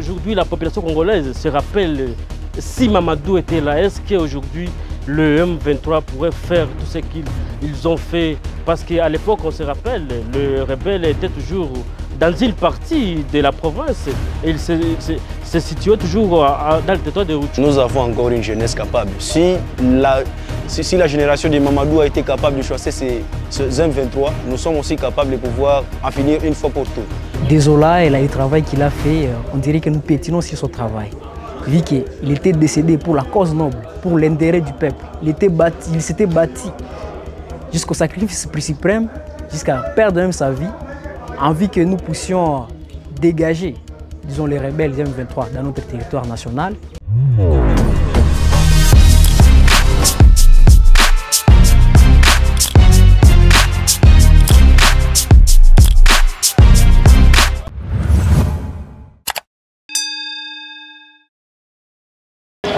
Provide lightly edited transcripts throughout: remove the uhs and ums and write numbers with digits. Aujourd'hui, la population congolaise se rappelle si Mamadou était là. Est-ce qu'aujourd'hui, le M23 pourrait faire tout ce qu'ils ont fait? Parce qu'à l'époque, on se rappelle, le rebelle était toujours dans une partie de la province. Et il se situait toujours dans le territoire de Rutshuru. Nous avons encore une jeunesse capable. Si la génération de Mamadou a été capable de chasser ces M23, nous sommes aussi capables de pouvoir en finir une fois pour toutes. Désolé, le travail qu'il a fait, on dirait que nous pétinons sur son travail. Vu qu'il était décédé pour la cause noble, pour l'intérêt du peuple. Il s'était bâti jusqu'au sacrifice plus suprême, jusqu'à perdre même sa vie, envie que nous puissions dégager, disons, les rebelles M23 dans notre territoire national.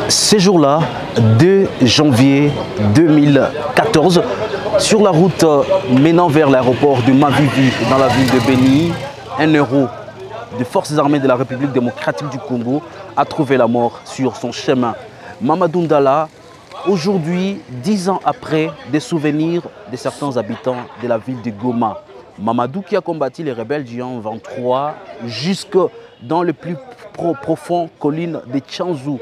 Ces jours-là, 2 janvier 2014, sur la route menant vers l'aéroport de Magubi dans la ville de Beni, un héros des forces armées de la République démocratique du Congo a trouvé la mort sur son chemin. Mamadou Ndala, aujourd'hui, 10 ans après, des souvenirs de certains habitants de la ville de Goma. Mamadou qui a combattu les rebelles du M23 jusque dans les plus profondes collines de Tchanzu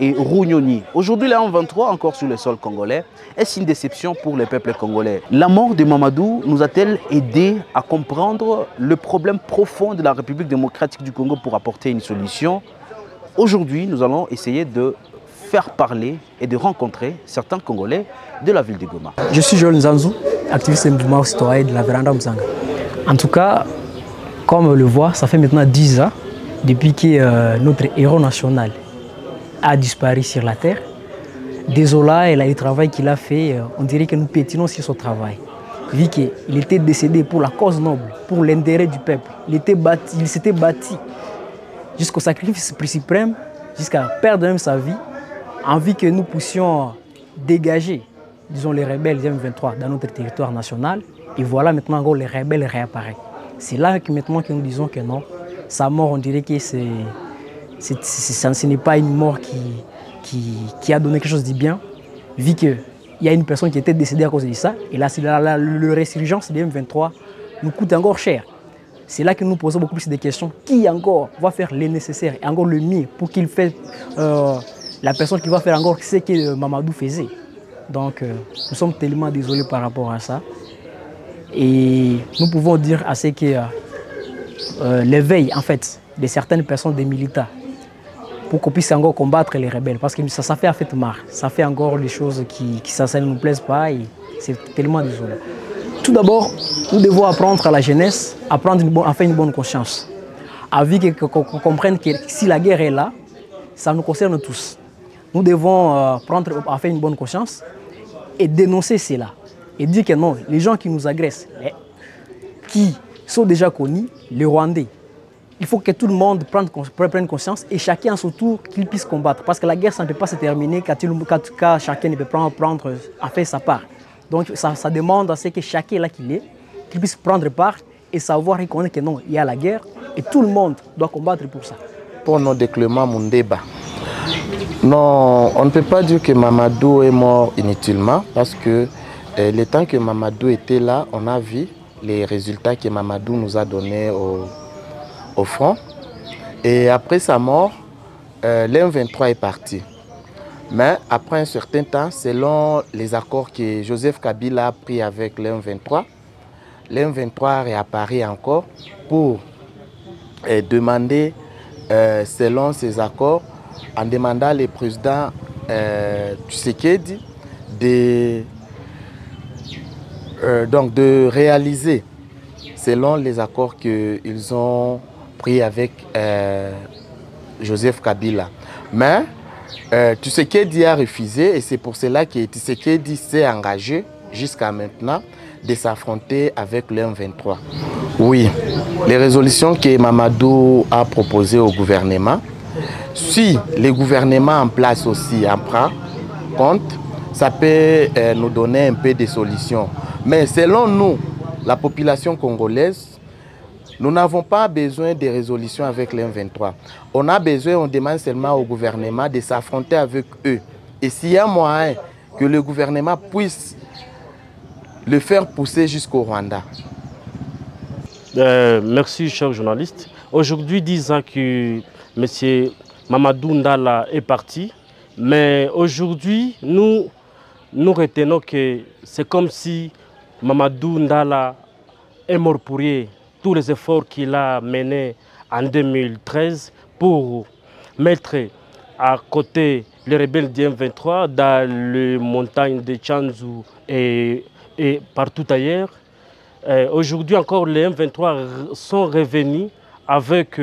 et Rougnoni. Aujourd'hui, le M23 encore sur le sol congolais. Est-ce une déception pour le peuple congolais? La mort de Mamadou nous a-t-elle aidé à comprendre le problème profond de la République démocratique du Congo pour apporter une solution? Aujourd'hui, nous allons essayer de faire parler et de rencontrer certains Congolais de la ville de Goma. Je suis Joël Nzanzou, activiste du mouvement citoyen de la Veranda Mzanga. En tout cas, comme on le voit, ça fait maintenant 10 ans depuis que notre héros national a disparu sur la terre. Désolé, le travail qu'il a fait, on dirait que nous pétinons sur son travail. Vu qu'il était décédé pour la cause noble, pour l'intérêt du peuple. Il s'était bâti jusqu'au sacrifice plus suprême, jusqu'à perdre même sa vie, envie que nous puissions dégager, disons, les rebelles M23 dans notre territoire national. Et voilà maintenant, en gros, les rebelles réapparaissent. C'est là que maintenant que nous disons que non, sa mort, on dirait que c'est... Ce n'est pas une mort qui a donné quelque chose de bien, vu qu'il y a une personne qui était décédée à cause de ça. Et là, la résurgence des M23 nous coûte encore cher. C'est là que nous posons beaucoup plus de questions. Qui encore va faire le nécessaire et encore le mieux pour qu'il fasse la personne qui va faire encore ce que Mamadou faisait? Donc, nous sommes tellement désolés par rapport à ça. Et nous pouvons dire à ce que l'éveil, en fait, de certaines personnes, des militants, pour qu'on puisse encore combattre les rebelles. Parce que ça fait en fait marre. Ça fait encore des choses qui ne nous plaisent pas et c'est tellement désolant. Tout d'abord, nous devons apprendre à la jeunesse à prendre une bonne conscience. À vivre qu'on comprenne que si la guerre est là, ça nous concerne tous. Nous devons prendre à faire une bonne conscience et dénoncer cela. Et dire que non, les gens qui nous agressent, qui sont déjà connus, les Rwandais, il faut que tout le monde prenne conscience et chacun à son tour qu'il puisse combattre. Parce que la guerre, ça ne peut pas se terminer quand chacun ne peut pas prendre à faire sa part. Donc ça demande à ce que chacun là qu'il est, qu'il puisse prendre part et savoir reconnaître que non, il y a la guerre et tout le monde doit combattre pour ça. Pour nous décliner mon débat, non, on ne peut pas dire que Mamadou est mort inutilement parce que le temps que Mamadou était là, on a vu les résultats que Mamadou nous a donnés au front. Et après sa mort, l'M23 est parti. Mais après un certain temps, selon les accords que Joseph Kabila a pris avec l'M23, l'M23 réapparaît encore pour demander, selon ces accords, en demandant le président Tshisekedi de réaliser, selon les accords qu'ils ont pris avec Joseph Kabila. Mais Tshisekedi a refusé et c'est pour cela que Tshisekedi s'est engagé jusqu'à maintenant de s'affronter avec le M23. Oui, les résolutions que Mamadou a proposées au gouvernement, si le gouvernement en place aussi en prend compte, ça peut nous donner un peu de solutions. Mais selon nous, la population congolaise, Nous n'avons pas besoin de résolutions avec les M23. On a besoin, on demande seulement au gouvernement de s'affronter avec eux. Et s'il y a moyen que le gouvernement puisse le faire pousser jusqu'au Rwanda. Merci, cher journaliste. Aujourd'hui, disant que M. Mamadou Ndala est parti, mais aujourd'hui, nous retenons que c'est comme si Mamadou Ndala est mort pour rien. Tous les efforts qu'il a menés en 2013 pour mettre à côté les rebelles du M23 dans les montagnes de Tchanzu et partout ailleurs. Aujourd'hui encore, les M23 sont revenus avec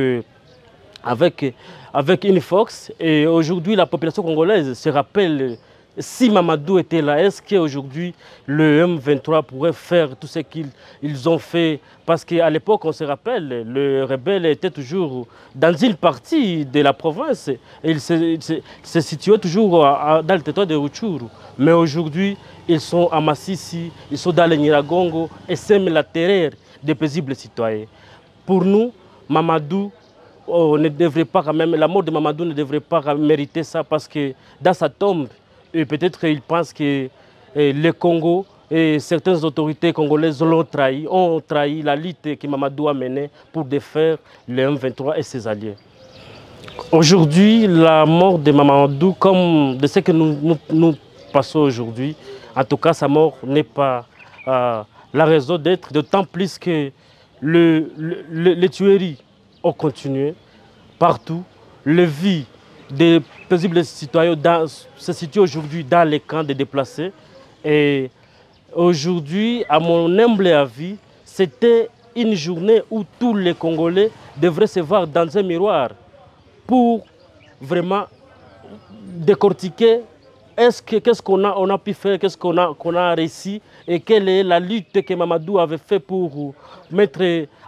une force. Et aujourd'hui, la population congolaise se rappelle, si Mamadou était là, est-ce qu'aujourd'hui le M23 pourrait faire tout ce qu'ils ont fait? Parce qu'à l'époque, on se rappelle, le rebelle était toujours dans une partie de la province. Il se situait toujours dans le territoire de Rutshuru. Mais aujourd'hui, ils sont à Massissi, ils sont dans le Niragongo et sèment la terreur des paisibles citoyens. Pour nous, Mamadou, ne devrait pas quand même, la mort de Mamadou ne devrait pas mériter ça, parce que dans sa tombe, et peut-être qu'ils pensent que le Congo et certaines autorités congolaises l'ont trahi, ont trahi la lutte que Mamadou a menée pour défaire le M23 et ses alliés. Aujourd'hui, la mort de Mamadou, comme de ce que nous passons aujourd'hui, en tout cas sa mort n'est pas la raison d'être, d'autant plus que les tueries ont continué partout, les vies des paisibles citoyens se situent aujourd'hui dans les camps des déplacés. Et aujourd'hui, à mon humble avis, c'était une journée où tous les Congolais devraient se voir dans un miroir pour vraiment décortiquer qu'est-ce qu'on a pu faire, qu'est-ce qu'on a réussi, et quelle est la lutte que Mamadou avait fait pour mettre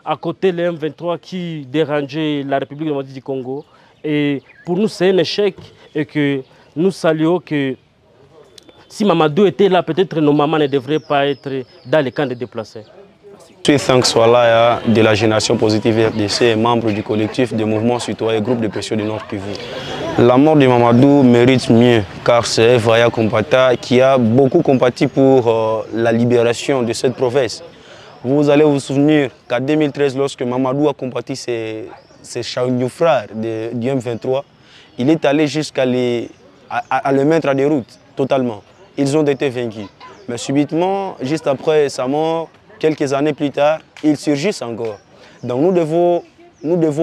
à côté les M23 qui dérangeaient la République démocratique du Congo. Et pour nous, c'est un échec, et que nous saluons que si Mamadou était là, peut-être nos mamans ne devraient pas être dans les camps de déplacés. Je suis Franck Swalaya de la Génération Positive RDC et membre du collectif de mouvements citoyens et groupe de pression du Nord-Kivu. La mort de Mamadou mérite mieux, car c'est un vaillant combattant qui a beaucoup combattu pour la libération de cette province. Vous allez vous souvenir qu'en 2013, lorsque Mamadou a combattu ses chaoufrères du M23, il est allé jusqu'à le mettre à déroute totalement. Ils ont été vaincus. Mais subitement, juste après sa mort, quelques années plus tard, ils surgissent encore. Donc nous devons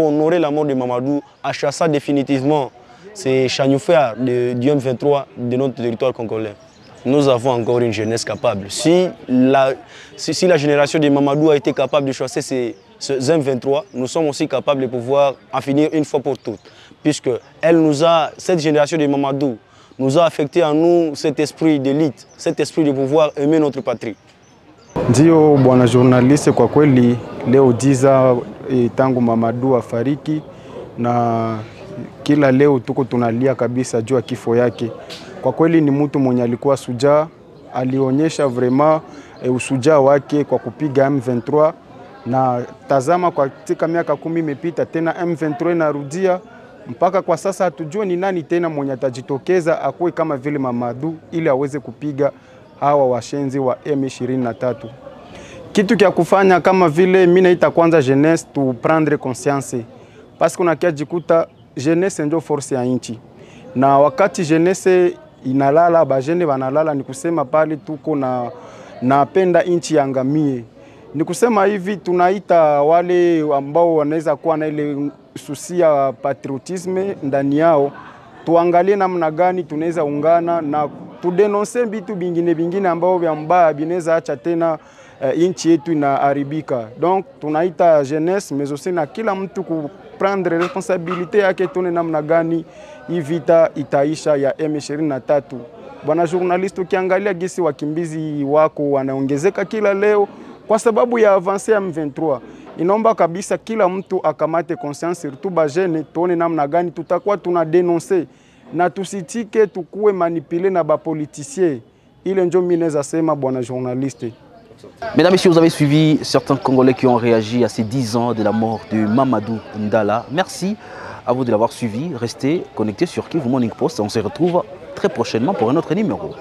honorer la mort de Mamadou en chassant définitivement ces chaoufrères du M23 de notre territoire congolais. Nous avons encore une jeunesse capable. Si la génération de Mamadou a été capable de chasser ce M23, nous sommes aussi capables de pouvoir en finir une fois pour toutes, puisque cette génération de Mamadou nous a affecté en nous cet esprit d'élite, cet esprit de pouvoir aimer notre patrie. Ndio bwana journaliste, kwa kweli leo jiza tangu Mamadou afariki, na kila leo tuko tunalia kabisa juu ya kifo yake. Kwa kweli ni mtu mwenye alikuwa sujaa, alionyesha vraiment usujaa wake kwa kupiga M23. Na tazama katika miaka 10 imepita, tena M23 inarudia mpaka kwa sasa. Hatujua ni nani tena mwenye atajitokeza akue kama vile Mamadou ili aweze kupiga hawa washenzi wa M23. Kitu kia kufanya kama vile mimi naita kwanza jeunesse tu prendre conscience, parce qu'on a kiajikuta jeunesse ndio force ya nchi. Na wakati jeunesse inalala, bajene banalala, ni kusema pale tuko napenda nchi yangamie. Ni kusema hivi, tunaita wale ambao wanaweza kuwa na ile susia patriotisme ndani yao, tuangalie namna gani tunaweza ungana na tudenonse vitu vingine ambao vya mbaya binaweza acha tena nchi yetu inaharibika. Donc tunaita jeunesse mais aussi na kila mtu kuprendre responsabilité yake, tune namna gani hii vita itaisha ya M23. Bwana journalist, ukiangalia gesi wakimbizi wako wanaongezeka kila leo kwa sababu ya avance ya M23. Inaomba kabisa kila mtu akamate conscience, surtout bajene, tuone namna gani tutakuwa tunadenoncer na tusitike tukue manipulé na ba politiciens. Ile ndio mimi naweza sema bwana journalist. Mesdames et messieurs, vous avez suivi certains Congolais qui ont réagi à ces 10 ans de la mort de Mamadou Ndala. Merci à vous de l'avoir suivi. Restez connectés sur Kivu Morning Post. On se retrouve très prochainement pour un autre numéro.